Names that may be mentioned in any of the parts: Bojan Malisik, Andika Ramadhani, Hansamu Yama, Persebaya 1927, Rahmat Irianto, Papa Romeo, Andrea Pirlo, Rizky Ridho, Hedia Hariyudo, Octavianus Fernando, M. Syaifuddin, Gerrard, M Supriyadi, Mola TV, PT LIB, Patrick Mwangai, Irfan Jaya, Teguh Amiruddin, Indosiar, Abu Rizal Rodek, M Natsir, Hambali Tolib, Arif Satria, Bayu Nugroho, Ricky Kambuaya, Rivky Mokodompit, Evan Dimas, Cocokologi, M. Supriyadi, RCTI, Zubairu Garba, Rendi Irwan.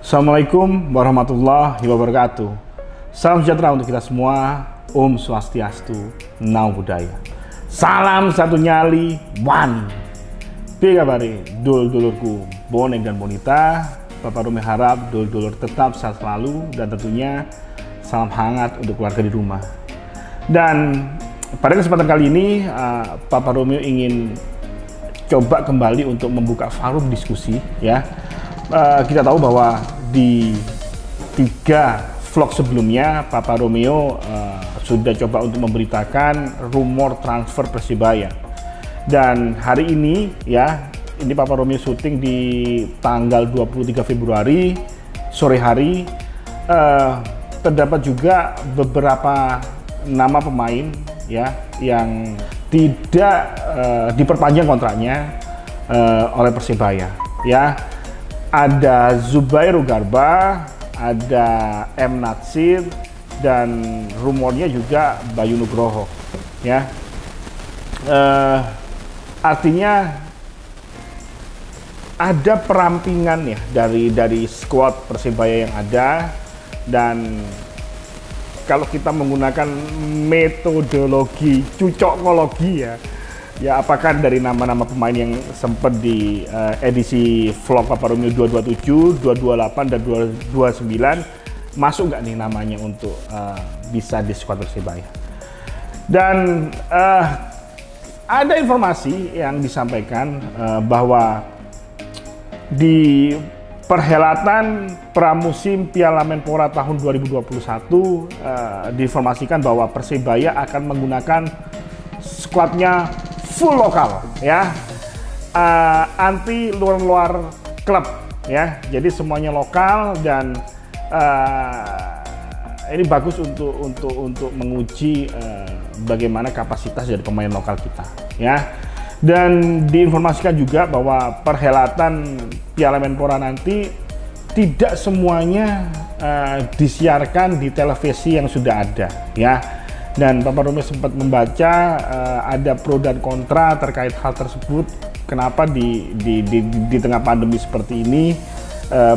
Assalamualaikum warahmatullahi wabarakatuh. Salam sejahtera untuk kita semua. Om Swastiastu, Namo Buddhaya. Salam satu nyali, one. Piye kabare dulur-dulurku, bonek dan bonita. Bapak Rumi harap dulur-dulur tetap sehat selalu dan tentunya salam hangat untuk keluarga di rumah. Dan pada kesempatan kali ini, Papa Romeo ingin coba kembali untuk membuka forum diskusi, ya. Kita tahu bahwa di 3 vlog sebelumnya, Papa Romeo sudah coba untuk memberitakan rumor transfer Persebaya. Dan hari ini, ya, ini Papa Romeo syuting di tanggal 23 Februari, sore hari. Terdapat juga beberapa nama pemain, ya, yang tidak diperpanjang kontraknya oleh Persebaya, ya. Ada Zubairu Garba, ada M Natsir, dan rumornya juga Bayu Nugroho, ya. Artinya ada perampingan, ya, dari skuad Persebaya yang ada. Dan kalau kita menggunakan metodologi cocokologi, ya, apakah dari nama-nama pemain yang sempat di edisi vlog Papa Romeo 227, 228, dan 229 masuk nggak nih namanya untuk bisa di skuad Persebaya. Dan ada informasi yang disampaikan bahwa di perhelatan pramusim Piala Menpora tahun 2021 diinformasikan bahwa Persebaya akan menggunakan skuadnya full lokal, ya, anti luar-luar klub, ya. Jadi semuanya lokal, dan ini bagus untuk menguji bagaimana kapasitas dari pemain lokal kita, ya. Dan diinformasikan juga bahwa perhelatan Piala Menpora nanti tidak semuanya disiarkan di televisi yang sudah ada, ya. Dan Papa Romeo sempat membaca ada pro dan kontra terkait hal tersebut. Kenapa di tengah pandemi seperti ini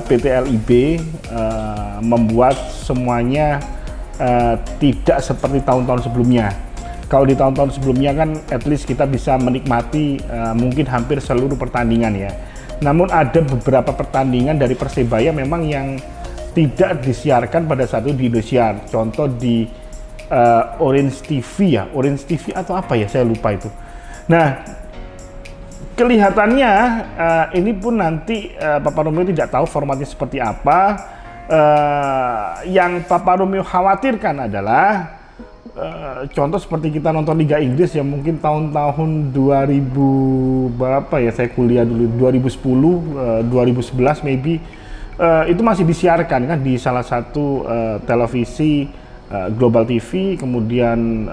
PT LIB membuat semuanya tidak seperti tahun-tahun sebelumnya. Kalau di tahun-tahun sebelumnya kan at least kita bisa menikmati mungkin hampir seluruh pertandingan, ya. Namun ada beberapa pertandingan dari Persebaya memang yang tidak disiarkan pada saat itu di Indosiar. Contoh di Orange TV, ya. Orange TV atau apa, ya, saya lupa itu. Nah, kelihatannya ini pun nanti Papa Romeo tidak tahu formatnya seperti apa. Yang Papa Romeo khawatirkan adalah contoh seperti kita nonton Liga Inggris, ya, mungkin tahun-tahun 2000 berapa, ya, saya kuliah dulu 2010, 2011 maybe, itu masih disiarkan kan di salah satu televisi, Global TV, kemudian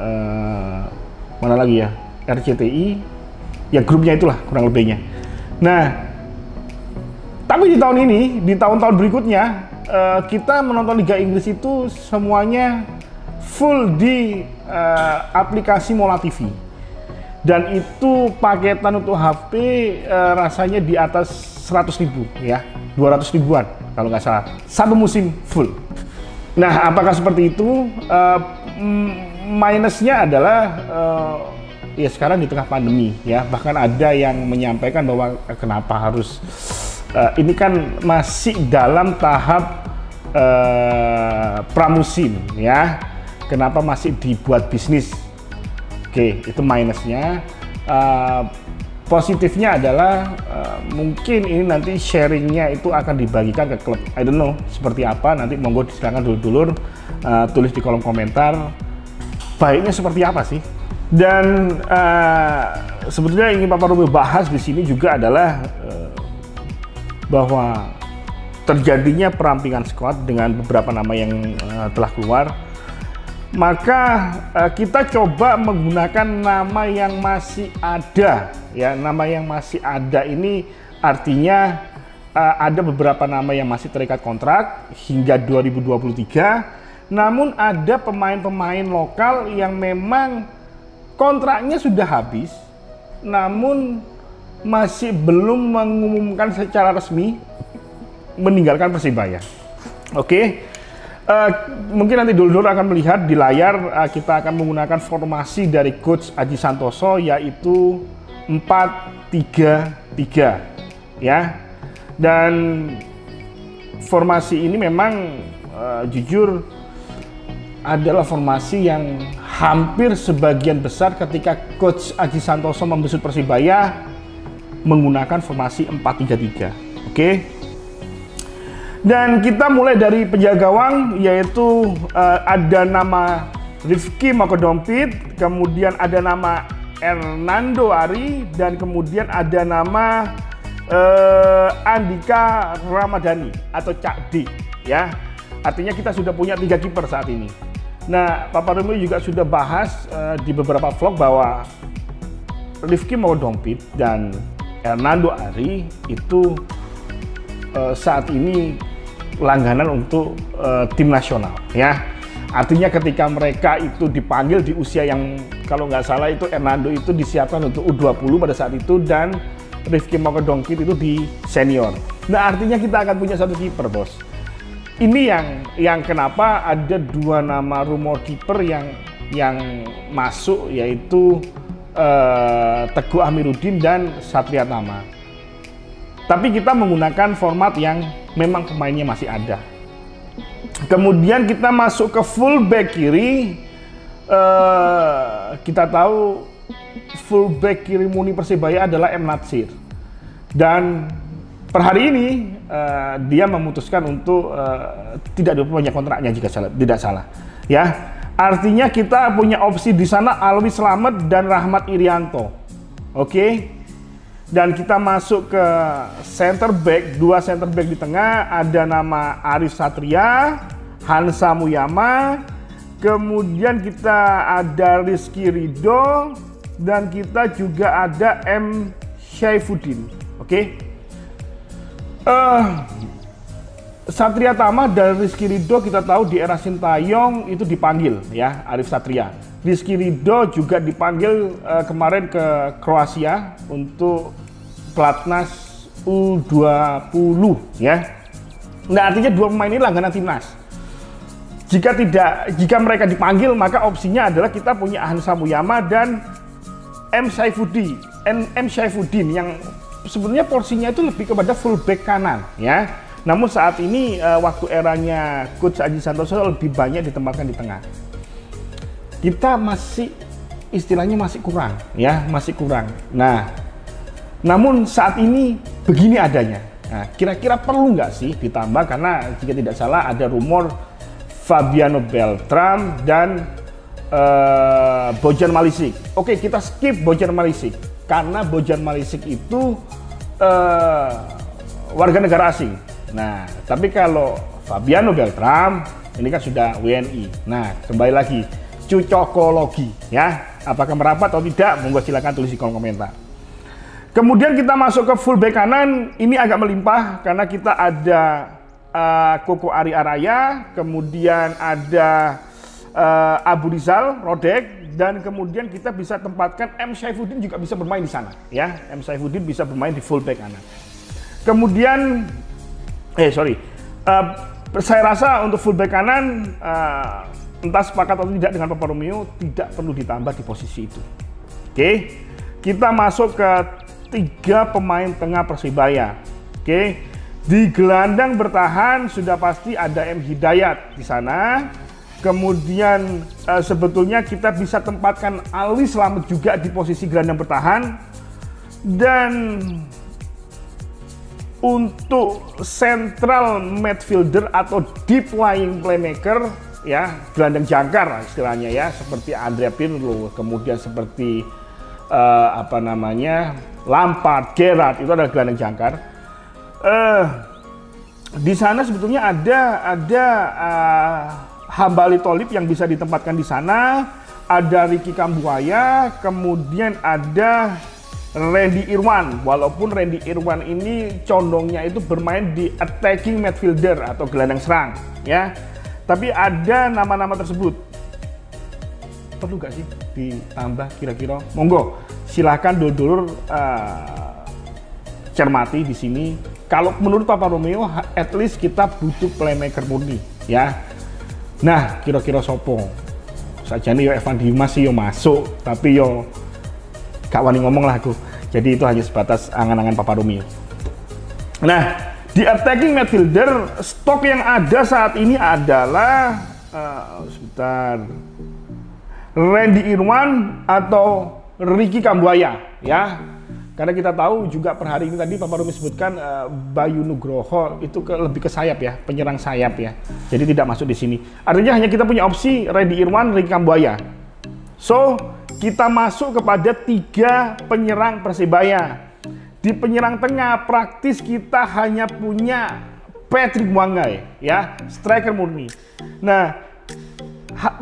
mana lagi, ya, RCTI, ya, grupnya itulah kurang lebihnya. Nah, tapi di tahun ini, di tahun-tahun berikutnya, kita menonton Liga Inggris itu semuanya full di aplikasi Mola TV, dan itu paketan untuk HP rasanya di atas 100.000, ya, 200.000-an kalau nggak salah, satu musim full. Nah, apakah seperti itu? Minusnya adalah ya sekarang di tengah pandemi, ya, bahkan ada yang menyampaikan bahwa kenapa harus ini kan masih dalam tahap pramusim, ya. Kenapa masih dibuat bisnis? Oke, itu minusnya. Positifnya adalah mungkin ini nanti sharingnya itu akan dibagikan ke klub. I don't know seperti apa, nanti monggo silakan dulur-dulur tulis di kolom komentar baiknya seperti apa sih. Dan sebetulnya ingin Papa Romeo bahas di sini juga adalah bahwa terjadinya perampingan skuad dengan beberapa nama yang telah keluar. Maka kita coba menggunakan nama yang masih ada, ya. Nama yang masih ada ini artinya ada beberapa nama yang masih terikat kontrak hingga 2023. Namun ada pemain-pemain lokal yang memang kontraknya sudah habis, namun masih belum mengumumkan secara resmi meninggalkan Persebaya. Oke, mungkin nanti dulur-dulur akan melihat di layar, kita akan menggunakan formasi dari Coach Aji Santoso, yaitu 4-3-3 ya. Dan formasi ini memang jujur adalah formasi yang hampir sebagian besar ketika Coach Aji Santoso membesut Persibaya menggunakan formasi 4-3-3. Oke. Dan kita mulai dari penjaga gawang, yaitu ada nama Rivky Mokodompit, kemudian ada nama Ernando Ari, dan kemudian ada nama Andika Ramadhani atau Cak D ya. Artinya kita sudah punya 3 kiper saat ini. Nah, Papa Rumi juga sudah bahas di beberapa vlog bahwa Rivky Mokodompit dan Ernando Ari itu saat ini langganan untuk tim nasional ya. Artinya ketika mereka itu dipanggil di usia yang kalau nggak salah itu Ernando itu disiapkan untuk U20 pada saat itu, dan Rivky Mokodompit itu di senior. Nah, artinya kita akan punya satu kiper, bos. Ini yang kenapa ada 2 nama rumor kiper yang masuk, yaitu Teguh Amiruddin dan Satria Tama. Tapi kita menggunakan format yang memang pemainnya masih ada. Kemudian kita masuk ke fullback kiri. Kita tahu fullback kiri murni Persebaya adalah M Natsir. Dan per hari ini dia memutuskan untuk tidak diperpanjang kontraknya jika tidak salah. Ya, artinya kita punya opsi di sana Alwi Slamet dan Rahmat Irianto. Oke. Dan kita masuk ke center back, 2 center back di tengah ada nama Arif Satria, Hansamu Yama. Kemudian kita ada Rizky Ridho dan kita juga ada M. Syaifuddin. Oke. Satria Tama dan Rizky Ridho kita tahu di era Sintayong itu dipanggil ya, Arif Satria. Rizky Ridho juga dipanggil kemarin ke Kroasia untuk pelatnas U20 ya. Nah, artinya 2 pemain ini langganan timnas. Jika mereka dipanggil maka opsinya adalah kita punya Hansamu Yama dan M Syaifuddin yang sebenarnya porsinya itu lebih kepada fullback kanan ya. Namun saat ini waktu eranya Coach Aji Santoso lebih banyak ditempatkan di tengah. Kita masih istilahnya masih kurang ya, masih kurang. Nah, namun saat ini begini adanya. Nah, kira-kira perlu nggak sih ditambah, karena jika tidak salah ada rumor Fabiano Beltram dan Bojan Malisik. Oke, kita skip Bojan Malisik. Karena Bojan Malisik itu warga negara asing. Nah, tapi kalau Fabiano Beltram ini kan sudah WNI. Nah, kembali lagi cocokologi ya. Apakah merapat atau tidak? Monggo silakan tulis di kolom komentar. Kemudian kita masuk ke fullback kanan. Ini agak melimpah karena kita ada Koko Ari Araya, kemudian ada Abu Rizal, Rodek, dan kemudian kita bisa tempatkan M. Syaifuddin juga bisa bermain di sana ya. M. Syaifuddin bisa bermain di fullback kanan. Kemudian saya rasa untuk fullback kanan entah sepakat atau tidak dengan Papa Romeo tidak perlu ditambah di posisi itu. Oke, kita masuk ke 3 pemain tengah Persibaya. Oke, di gelandang bertahan sudah pasti ada M. Hidayat di sana. Kemudian sebetulnya kita bisa tempatkan Alwi Slamet juga di posisi gelandang bertahan. Dan untuk central midfielder atau deep lying playmaker ya, gelandang jangkar istilahnya ya, seperti Andrea Pirlo, kemudian seperti Lampard, Gerrard, itu adalah gelandang jangkar. Di sana sebetulnya ada Hambali Tolib yang bisa ditempatkan di sana, ada Ricky Kambuaya, kemudian ada Rendi Irwan. Walaupun Rendi Irwan ini condongnya itu bermain di attacking midfielder atau gelandang serang ya. Tapi ada nama-nama tersebut. Perlu gak sih ditambah kira-kira? Monggo silahkan dulur-dulur cermati di sini kalau menurut Papa Romeo at least kita butuh playmaker murni ya. Nah kira-kira sopo saja nih, yo Evan Dimas yo masuk tapi yo gak wani ngomong lah aku, jadi itu hanya sebatas angan-angan Papa Romeo. Nah di attacking midfielder stok yang ada saat ini adalah sebentar, Rendi Irwan atau Ricky Kambuaya ya, karena kita tahu juga per hari ini tadi Papa Rumi sebutkan Bayu Nugroho itu lebih ke sayap ya, penyerang sayap ya, jadi tidak masuk di sini. Artinya hanya kita punya opsi Rendi Irwan, Ricky Kambuaya. So kita masuk kepada 3 penyerang Persebaya. Di penyerang tengah praktis kita hanya punya Patrick Mwangai ya, striker murni. Nah,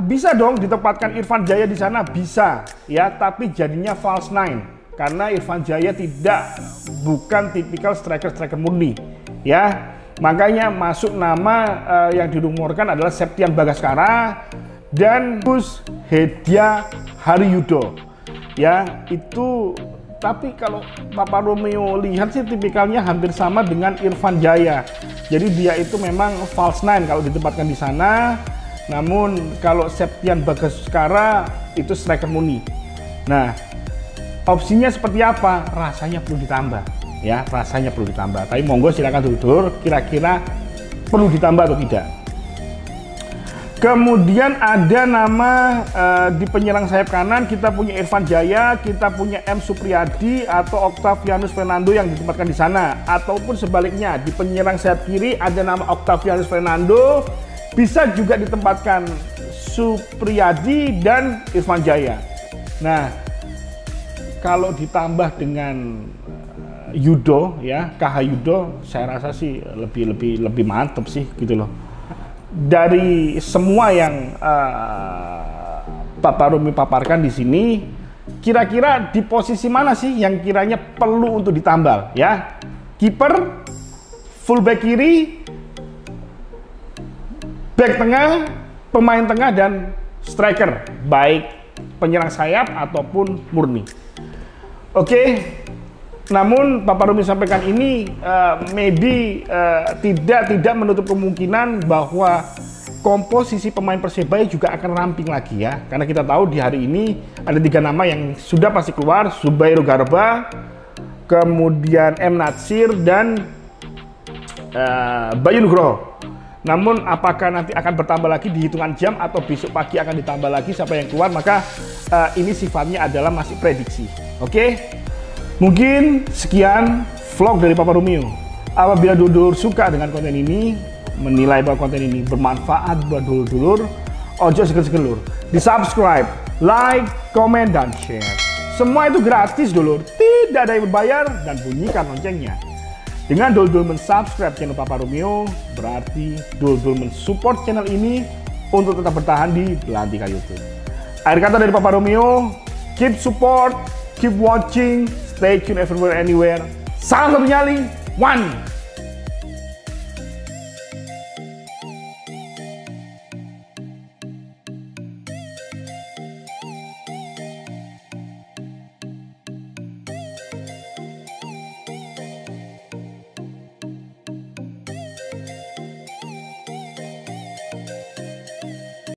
bisa dong ditempatkan Irfan Jaya di sana, bisa ya, tapi jadinya false nine karena Irfan Jaya bukan tipikal striker murni ya. Makanya masuk nama yang dirumorkan adalah Septian Bagaskara dan Gus Hedia Hariyudo ya itu. Tapi kalau Papa Romeo lihat sih tipikalnya hampir sama dengan Irfan Jaya, jadi dia itu memang false nine kalau ditempatkan di sana. Namun kalau Septian Bagaskara itu striker murni. Nah opsinya seperti apa? Rasanya perlu ditambah ya, rasanya perlu ditambah, tapi monggo silahkan dulur kira-kira perlu ditambah atau tidak. Kemudian ada nama di penyerang sayap kanan kita punya Irfan Jaya, kita punya M. Supriyadi atau Octavianus Fernando yang ditempatkan di sana, ataupun sebaliknya di penyerang sayap kiri ada nama Octavianus Fernando, bisa juga ditempatkan Supriyadi dan Irfan Jaya. Nah, kalau ditambah dengan Yudo ya, Kahayudo, saya rasa sih lebih mantep sih gitu loh. Dari semua yang Papa Rumi paparkan di sini, kira-kira di posisi mana sih yang kiranya perlu untuk ditambal ya? Kiper, fullback kiri, back tengah, pemain tengah dan striker, baik penyerang sayap ataupun murni. Oke. Namun Papa Rumi sampaikan ini tidak menutup kemungkinan bahwa komposisi pemain Persebaya juga akan ramping lagi ya, karena kita tahu di hari ini ada 3 nama yang sudah pasti keluar, Zubairu Garba, kemudian M Natsir dan Bayu Nugroho. Namun apakah nanti akan bertambah lagi di hitungan jam atau besok pagi akan ditambah lagi siapa yang keluar, maka ini sifatnya adalah masih prediksi. Oke? Mungkin sekian vlog dari Papa Romeo. Apabila dulur-dulur suka dengan konten ini, menilai bahwa konten ini bermanfaat buat dulur-dulur, ojo seger-seger lur. Di subscribe, like, komen, dan share. Semua itu gratis dulur, tidak ada yang berbayar, dan bunyikan loncengnya. Dengan dulur-dulur mensubscribe channel Papa Romeo, berarti dulur-dulur mensupport channel ini untuk tetap bertahan di Belantika YouTube. Akhir kata dari Papa Romeo, keep support, keep watching, stay tuned everywhere, anywhere. Salam satu nyali, one.